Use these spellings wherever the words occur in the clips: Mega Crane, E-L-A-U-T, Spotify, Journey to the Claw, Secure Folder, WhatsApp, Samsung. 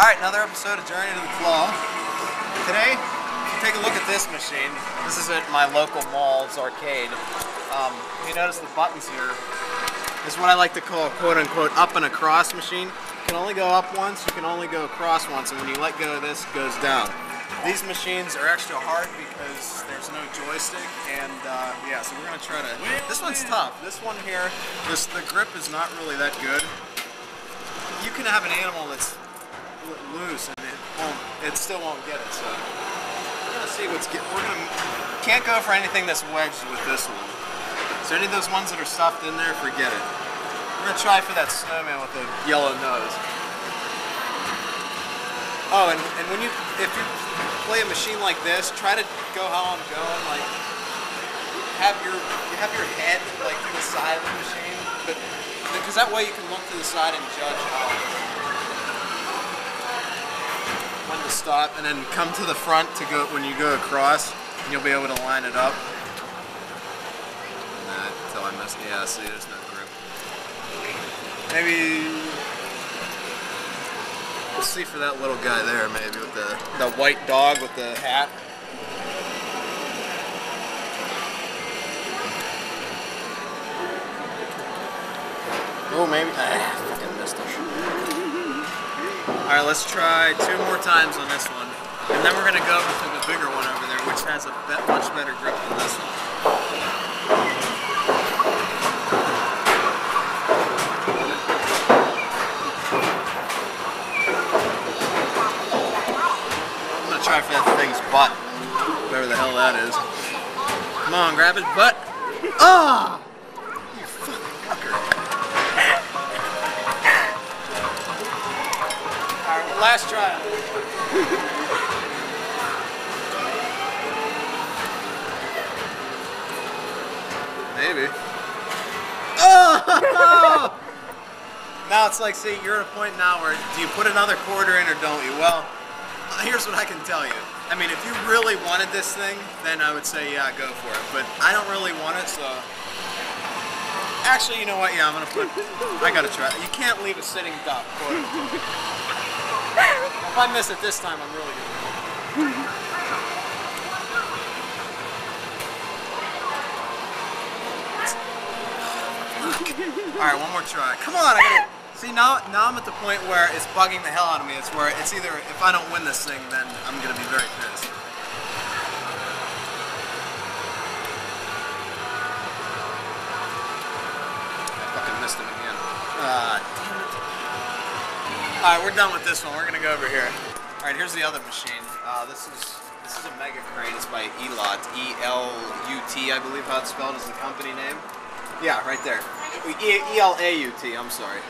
Alright, another episode of Journey to the Claw. Today, take a look at this machine. This is at my local mall's arcade. You notice the buttons here is what I like to call a quote-unquote up and across machine. You can only go up once, you can only go across once, and when you let go of this, it goes down. These machines are extra hard because there's no joystick, and yeah, so we're going to try to... This one's tough. This one here, the grip is not really that good. You can have an animal that's loose and it still won't get it, so we're going to see what's getting... Can't go for anything that's wedged with this one. So any of those ones that are stuffed in there, forget it. We're going to try for that snowman with the yellow nose. Oh, and when you, if you play a machine like this, try to go how I'm going, like, have your head, like, to the side of the machine, but, because that way you can look to the side and judge how, when to stop, and then come to the front to go, when you go across, and you'll be able to line it up. Nah, until I messed, yeah, see, there's no grip. Maybe... We'll see for that little guy there, maybe, with the white dog with the hat. Oh, maybe. I fucking missed him. Alright, let's try two more times on this one. And then we're going to go over to the bigger one over there, which has a much better grip than this one. Try for that thing's butt, whatever the hell that is. Come on, grab his butt. Ah! You fucking fucker. Alright, well, last try. Maybe. Oh! Now it's like, see, you're at a point now where do you put another quarter in or don't you? Well, here's what I can tell you. I mean, if you really wanted this thing, then I would say, yeah, go for it. But I don't really want it, so... Actually, you know what? Yeah, I'm going to put... I got to try it. You can't leave a sitting duck, quote unquote. If I miss it this time, I'm really good. All right, one more try. Come on, I got to... See, now I'm at the point where it's bugging the hell out of me. It's where it's either, if I don't win this thing, then I'm going to be very pissed. I fucking missed him again. Alright, we're done with this one. We're going to go over here. Alright, here's the other machine. This is a Mega Crane. It's by E-L-A-U-T, E-L-U-T, I believe how it's spelled is the company name. Yeah, right there. E-L-A-U-T, I'm sorry.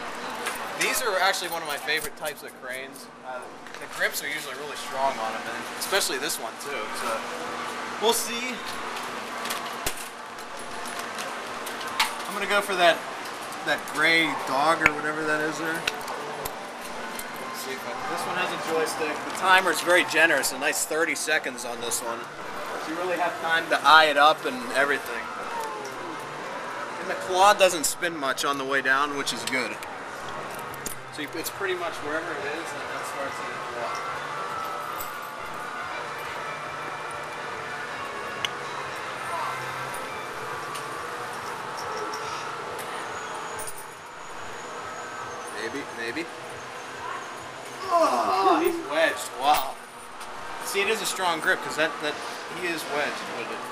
These are actually one of my favorite types of cranes. The grips are usually really strong on them, and especially this one too. So we'll see. I'm gonna go for that gray dog or whatever that is there. Let's see if this one has a joystick. The timer's very generous. A nice 30 seconds on this one. So you really have time to eye it up and everything. And the claw doesn't spin much on the way down, which is good. So it's pretty much wherever it is, and that starts in the claw. Maybe. Oh, he's wedged. Wow. See, it is a strong grip because that he is wedged with it.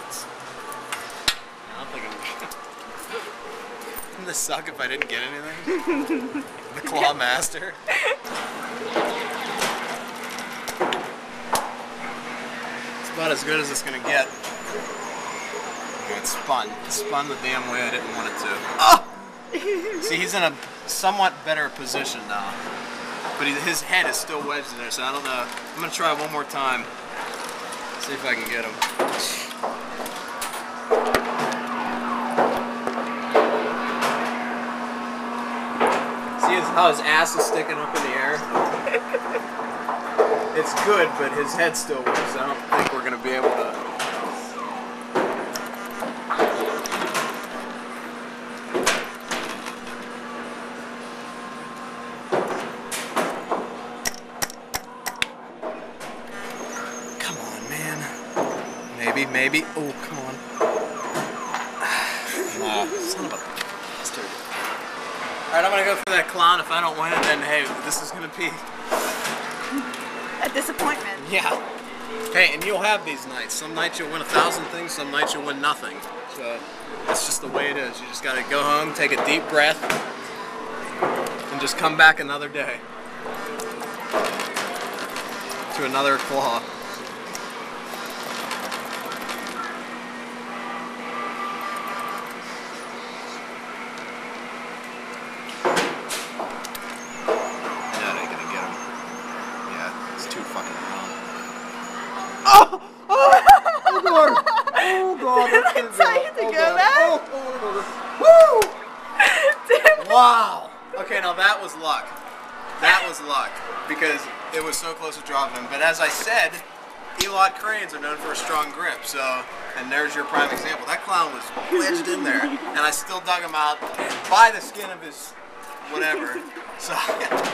I don't think I'm. Wouldn't this suck if I didn't get anything? The claw master. It's about as good as it's gonna get. It spun. It spun the damn way I didn't want it to. Oh! See, he's in a somewhat better position now. But his head is still wedged in there, so I don't know. I'm gonna try one more time. See if I can get him. How his ass is sticking up in the air. It's good, but his head still works. I don't think we're going to be able to... baby. Oh, come on. Son of a bastard. Alright, I'm gonna go for that clown. If I don't win, then hey, this is gonna be a disappointment. Yeah. Hey, and you'll have these nights. Some nights you'll win 1,000 things, some nights you'll win nothing. So that's just the way it is. You just gotta go home, take a deep breath, and just come back another day. To another claw. Wow! Okay, now that was luck. That was luck because it was so close to dropping him. But as I said, E-L-A-U-T cranes are known for a strong grip. So, and there's your prime example. That clown was wedged in there, and I still dug him out by the skin of his whatever. So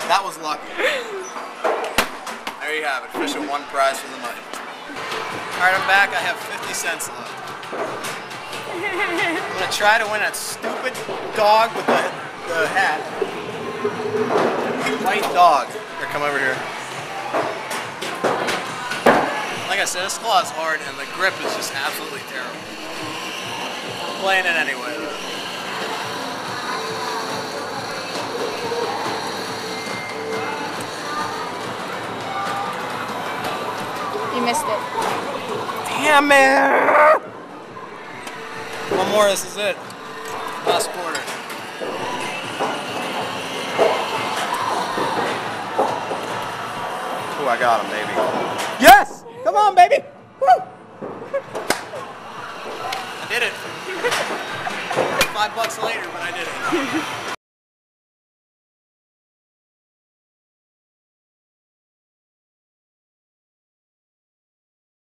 that was lucky. There you have it. Fish at one prize for the money. All right, I'm back. I have 50 cents left. I'm gonna try to win that stupid dog with the hat. White dog. Here, come over here. Like I said, this claw is hard and the grip is just absolutely terrible. I'm playing it anyway though. You missed it. Damn it! One more, this is it. Last quarter. Oh, I got him, baby. Yes! Come on, baby! Woo! I did it. $5 later, but I did it.